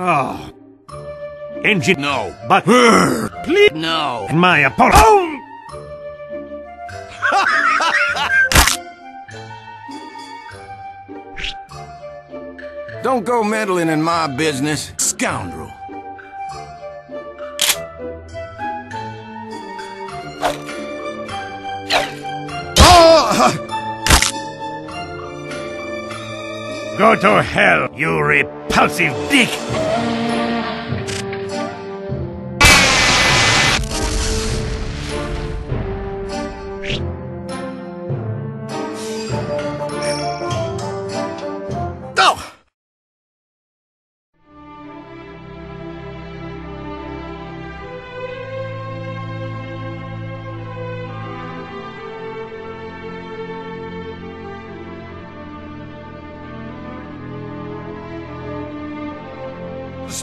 Oh. Engine, no. But please, no. And my apologies. Oh. Don't go meddling in my business, scoundrel. Go to hell, you repulsive dick!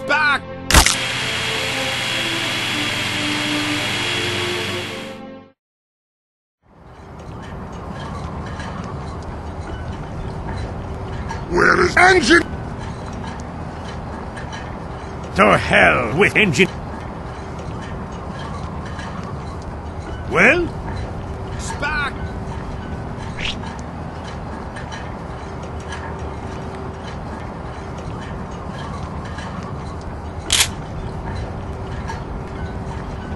Back! Where is Engine? To hell with Engine. Well? Back!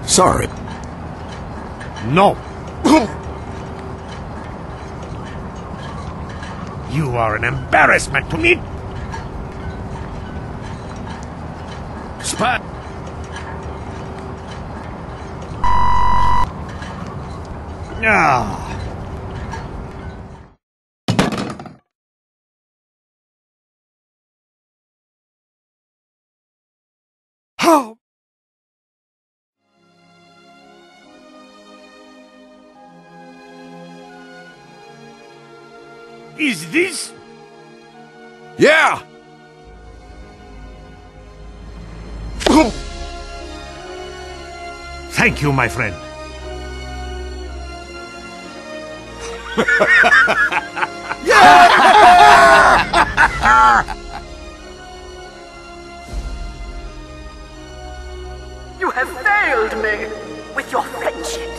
Sorry. No. You are an embarrassment to me. Spot. Ah. Oh. Is this? Yeah! Thank you, my friend. You have failed me with your friendship.